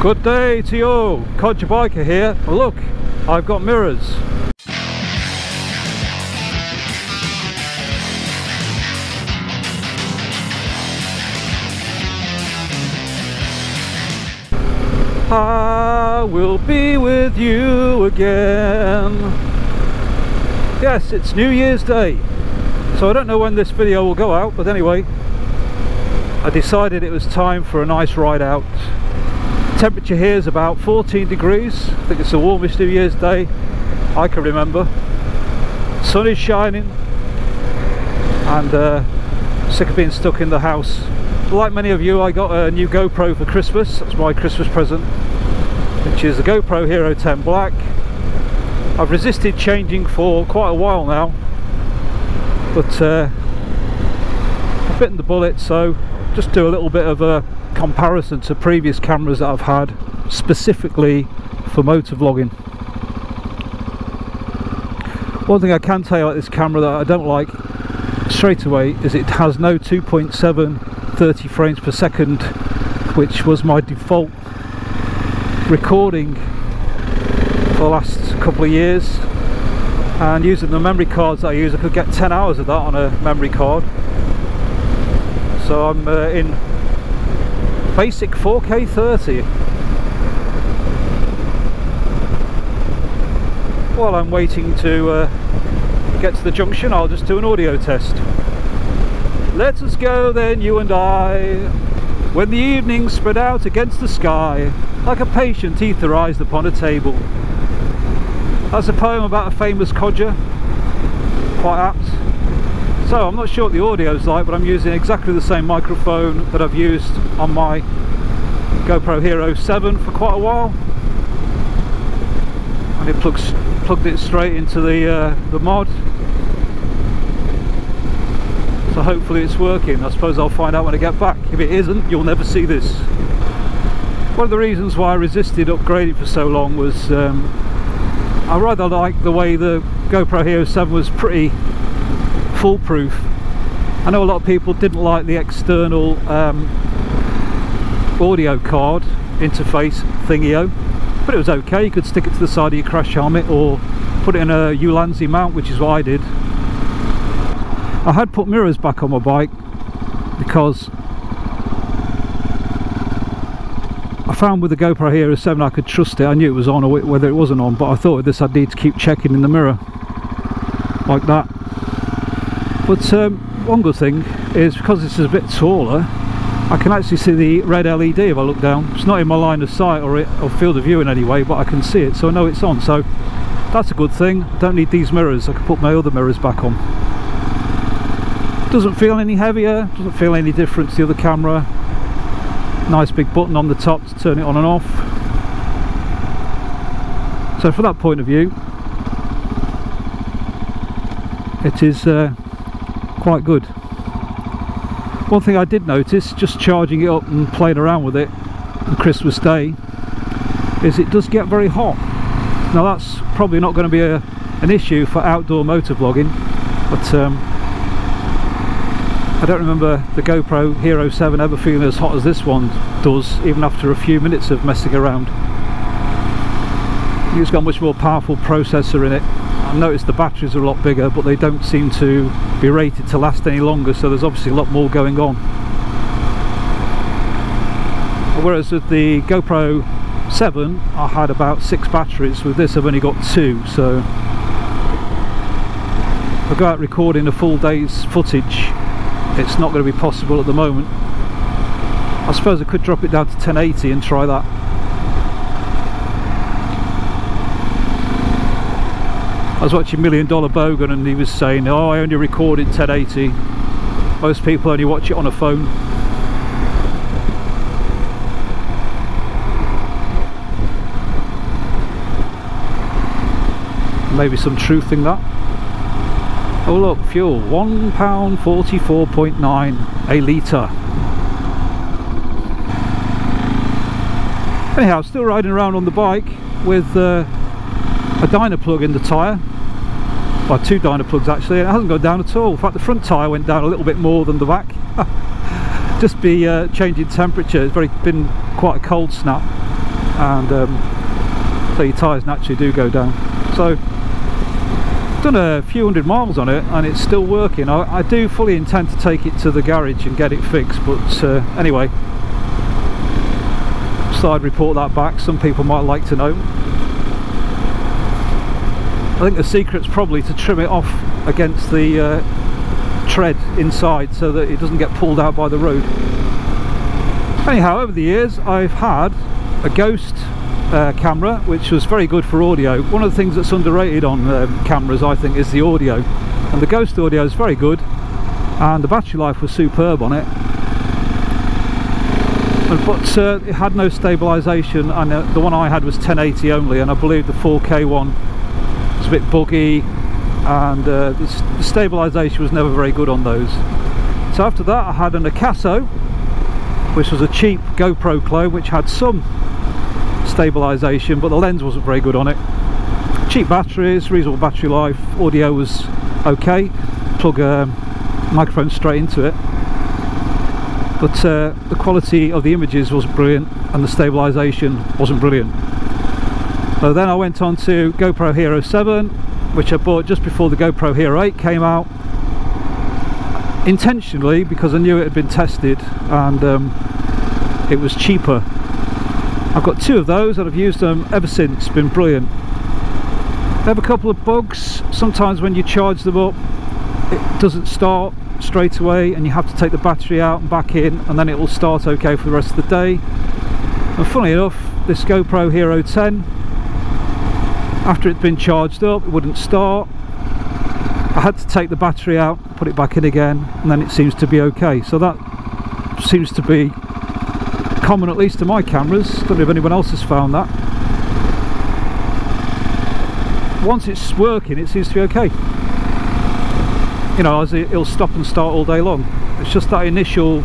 Good day to you all, Codger Biker here. Well, look, I've got mirrors. I will be with you again. Yes, it's New Year's Day. So I don't know when this video will go out, but anyway, I decided it was time for a nice ride out. Temperature here is about 14 degrees. I think it's the warmest New Year's Day I can remember. Sun is shining, and sick of being stuck in the house. Like many of you, I got a new GoPro for Christmas. That's my Christmas present, which is the GoPro Hero 10 Black. I've resisted changing for quite a while now, but I've bitten the bullet, so just do a little bit of a comparison to previous cameras that I've had specifically for motor vlogging. One thing I can tell you about this camera that I don't like straight away is it has no 2.7 30 frames per second, which was my default recording for the last couple of years, and using the memory cards that I use, I could get 10 hours of that on a memory card. So I'm in basic 4K 30. While I'm waiting to get to the junction, I'll just do an audio test. Let us go then, you and I, when the evening spread out against the sky, like a patient etherized upon a table. That's a poem about a famous codger, quite apt. So I'm not sure what the audio's like, but I'm using exactly the same microphone that I've used on my GoPro Hero 7 for quite a while, and it plugged it straight into the mod. So hopefully it's working. I suppose I'll find out when I get back. If it isn't, you'll never see this. One of the reasons why I resisted upgrading for so long was I rather like the way the GoPro Hero 7 was pretty foolproof. I know a lot of people didn't like the external audio card interface thingy-o, but it was okay. You could stick it to the side of your crash helmet or put it in a Ulanzi mount, which is what I did. I had put mirrors back on my bike because I found with the GoPro Hero 7 I could trust it. I knew it was on or whether it wasn't on, but I thought with this I'd need to keep checking in the mirror like that. But one good thing is, because this is a bit taller, I can actually see the red LED if I look down. It's not in my line of sight or field of view in any way, but I can see it, so I know it's on. So that's a good thing. I don't need these mirrors. I can put my other mirrors back on. Doesn't feel any heavier, doesn't feel any different to the other camera. Nice big button on the top to turn it on and off. So from that point of view, it is quite good. One thing I did notice, just charging it up and playing around with it on Christmas Day, is it does get very hot. Now that's probably not going to be an issue for outdoor motor vlogging, but I don't remember the GoPro Hero 7 ever feeling as hot as this one does, even after a few minutes of messing around. It's got a much more powerful processor in it. I've noticed the batteries are a lot bigger, but they don't seem to be rated to last any longer, so there's obviously a lot more going on. Whereas with the GoPro 7 I had about 6 batteries, with this I've only got 2, so if I go out recording a full day's footage, it's not going to be possible at the moment. I suppose I could drop it down to 1080 and try that. I was watching Million Dollar Bogan and he was saying, oh, I only recorded 1080. Most people only watch it on a phone. Maybe some truth in that. Oh look, fuel, £1 44.9 a litre. Anyhow, still riding around on the bike with a dyno plug in the tyre, well, 2 dyno plugs actually, and it hasn't gone down at all. In fact, the front tyre went down a little bit more than the back. Just be changing temperature. It's been quite a cold snap. and so your tyres naturally do go down. So I've done a few hundred miles on it and it's still working. I do fully intend to take it to the garage and get it fixed, but anyway, so I'd report that back. Some people might like to know. I think the secret's probably to trim it off against the tread inside so that it doesn't get pulled out by the road. Anyhow, over the years I've had a Ghost camera, which was very good for audio. One of the things that's underrated on cameras, I think, is the audio, and the Ghost audio is very good and the battery life was superb on it, but it had no stabilisation, and the one I had was 1080 only, and I believe the 4K one was a bit buggy, and the stabilisation was never very good on those. So after that I had an Akasso, which was a cheap GoPro clone, which had some stabilisation but the lens wasn't very good on it. Cheap batteries, reasonable battery life, audio was okay, plug a microphone straight into it, but the quality of the images wasn't brilliant and the stabilisation wasn't brilliant. So then I went on to GoPro Hero 7, which I bought just before the GoPro Hero 8 came out, intentionally, because I knew it had been tested and it was cheaper. I've got two of those and I've used them ever since, been brilliant. They have a couple of bugs. Sometimes when you charge them up it doesn't start straight away and you have to take the battery out and back in, and then it will start okay for the rest of the day. And funnily enough, this GoPro Hero 10, after it's been charged up, it wouldn't start. I had to take the battery out, put it back in again, and then it seems to be okay. So that seems to be common, at least to my cameras. Don't know if anyone else has found that. Once it's working, it seems to be okay. You know, as it'll stop and start all day long. It's just that initial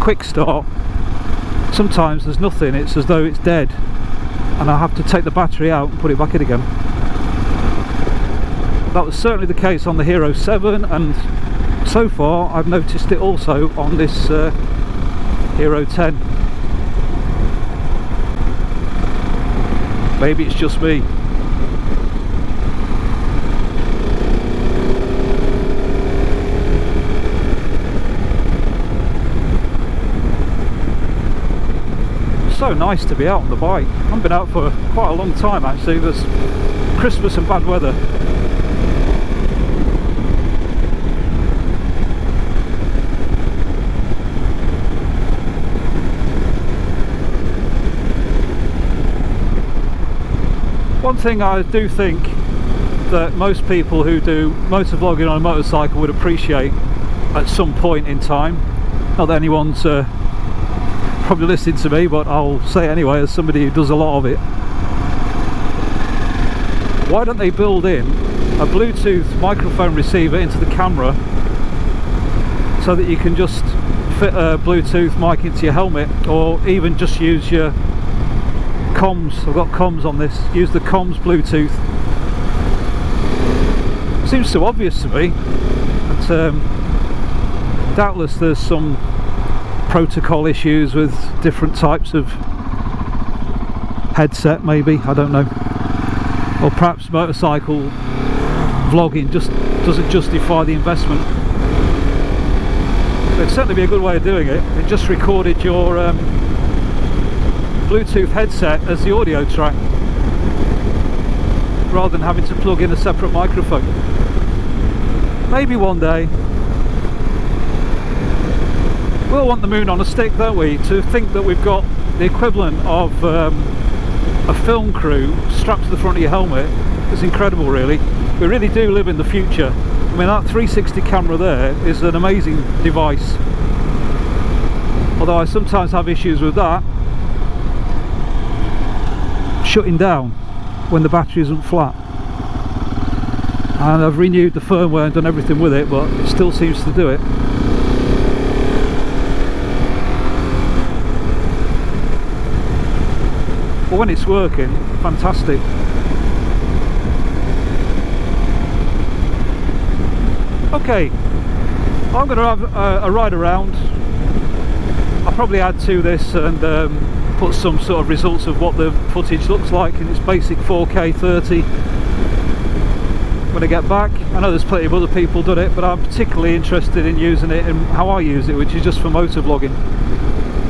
quick start. Sometimes there's nothing, it's as though it's dead, and I have to take the battery out and put it back in again. That was certainly the case on the Hero 7, and so far I've noticed it also on this Hero 10. Maybe it's just me. So nice to be out on the bike. I haven't been out for quite a long time actually. There's Christmas and bad weather. One thing I do think that most people who do motor vlogging on a motorcycle would appreciate at some point in time, not that anyone's probably listening to me, but I'll say it anyway as somebody who does a lot of it. Why don't they build in a Bluetooth microphone receiver into the camera so that you can just fit a Bluetooth mic into your helmet, or even just use your comms? I've got comms on this. Use the comms Bluetooth. Seems so obvious to me, but doubtless there's some protocol issues with different types of headset, maybe, I don't know. Or perhaps motorcycle vlogging just doesn't justify the investment. It'd certainly be a good way of doing it. It just recorded your Bluetooth headset as the audio track rather than having to plug in a separate microphone. Maybe one day. We'll want the moon on a stick, don't we? To think that we've got the equivalent of a film crew strapped to the front of your helmet is incredible, really. We really do live in the future. I mean, that 360 camera there is an amazing device. Although I sometimes have issues with that shutting down when the battery isn't flat. And I've renewed the firmware and done everything with it, but it still seems to do it. But when it's working, fantastic. Okay, I'm going to have a ride around. I I'll probably add to this and put some sort of results of what the footage looks like in its basic 4K 30 when I get back. I know there's plenty of other people done it, but I'm particularly interested in using it and how I use it, which is just for motor vlogging.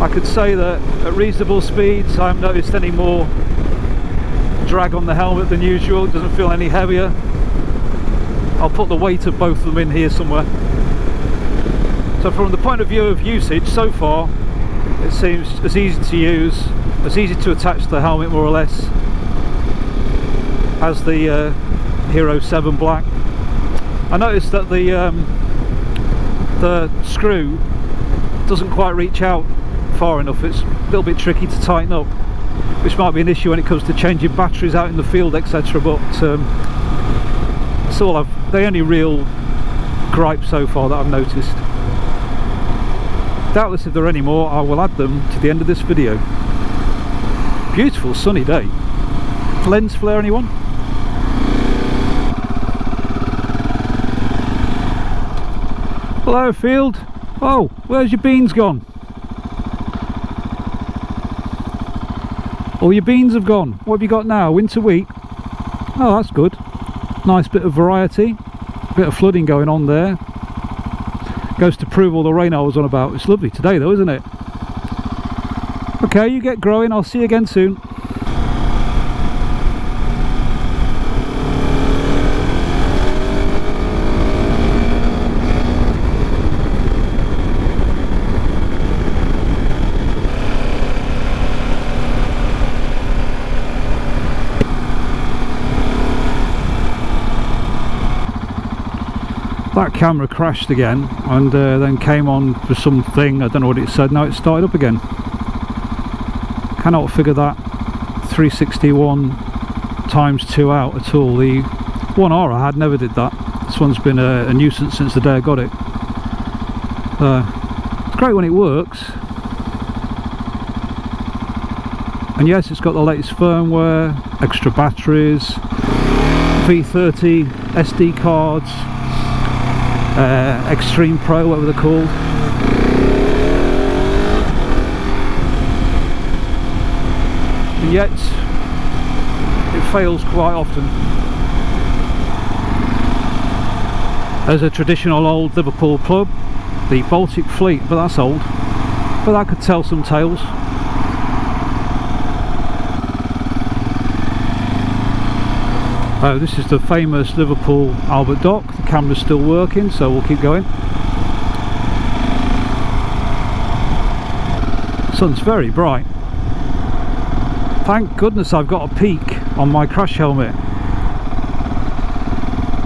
I could say that at reasonable speeds I haven't noticed any more drag on the helmet than usual. It doesn't feel any heavier. I'll put the weight of both of them in here somewhere. So from the point of view of usage, so far it seems as easy to use, as easy to attach to the helmet more or less as the Hero 7 Black. I noticed that the screw doesn't quite reach out far enough. It's a little bit tricky to tighten up, which might be an issue when it comes to changing batteries out in the field, etc. But that's all the only real gripe so far that I've noticed. Doubtless if there are any more I will add them to the end of this video. Beautiful sunny day. Lens flare anyone? Hello field. Oh, where's your beans gone? All your beans have gone. What have you got now? Winter wheat? Oh, that's good. Nice bit of variety. Bit of flooding going on there. Goes to prove all the rain I was on about. It's lovely today though, isn't it? Okay, you get growing. I'll see you again soon. That camera crashed again and then came on for something, I don't know what it said, now it started up again. Cannot figure that 361 times 2 out at all. The 1R I had never did that. This one's been a nuisance since the day I got it. It's great when it works. And yes, it's got the latest firmware, extra batteries, V30, SD cards, Extreme Pro, whatever they're called. And yet, it fails quite often. There's a traditional old Liverpool pub, the Baltic Fleet, but that's old. But that could tell some tales. Oh, this is the famous Liverpool Albert Dock. The camera's still working, so we'll keep going. Sun's very bright. Thank goodness I've got a peak on my crash helmet.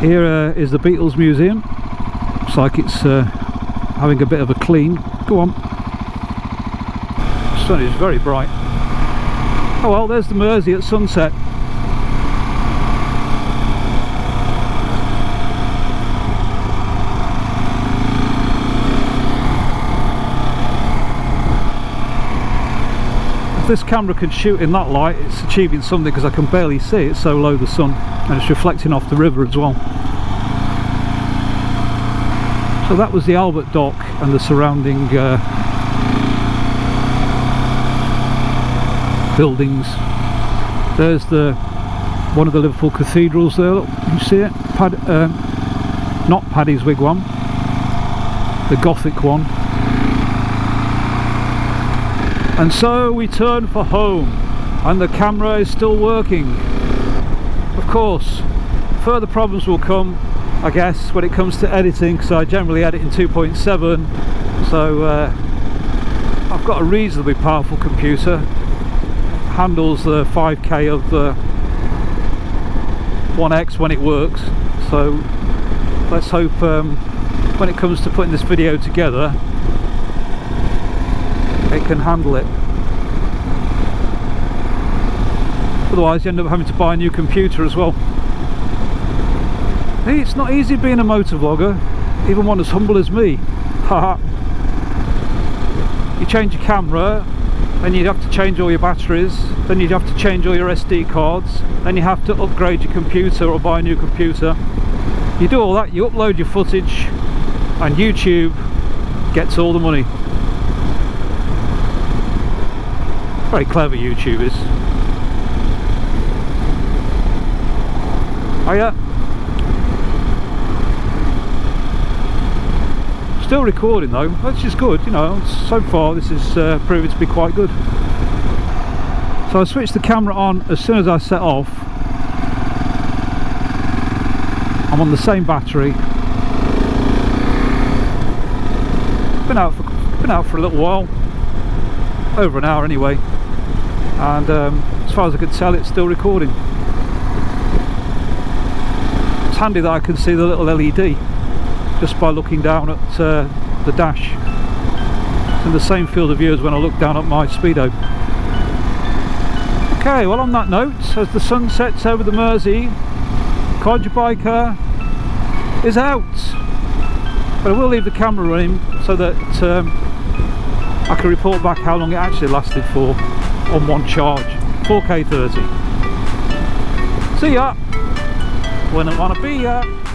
Here is the Beatles Museum. Looks like it's having a bit of a clean. Go on. The sun is very bright. Oh well, there's the Mersey at sunset. This camera can shoot in that light, it's achieving something because I can barely see it, so low the sun, and it's reflecting off the river as well. So that was the Albert Dock and the surrounding buildings. There's one of the Liverpool cathedrals there, look, you see it? Not Paddy's Wigwam, the Gothic one. And so we turn for home, and the camera is still working. Of course, further problems will come, I guess, when it comes to editing, because I generally edit in 2.7, so I've got a reasonably powerful computer. Handles the 5K of the 1X when it works, so let's hope when it comes to putting this video together, it can handle it. Otherwise you end up having to buy a new computer as well. Hey, it's not easy being a motor vlogger, even one as humble as me. Haha. You change your camera, then you'd have to change all your batteries, then you'd have to change all your SD cards, then you have to upgrade your computer or buy a new computer. You do all that, you upload your footage, and YouTube gets all the money. Very clever YouTubers. Hiya. Still recording though, which is good, you know. So far this is proving to be quite good. So I switched the camera on as soon as I set off. I'm on the same battery. Been out for a little while, over an hour anyway, and as far as I could tell, it's still recording. It's handy that I can see the little LED just by looking down at the dash. It's in the same field of view as when I look down at my speedo. Okay, well, on that note, as the sun sets over the Mersey, Codger Biker is out. But I will leave the camera running so that I can report back how long it actually lasted for on one charge. 4K 30. See ya! Wouldn't want to be ya!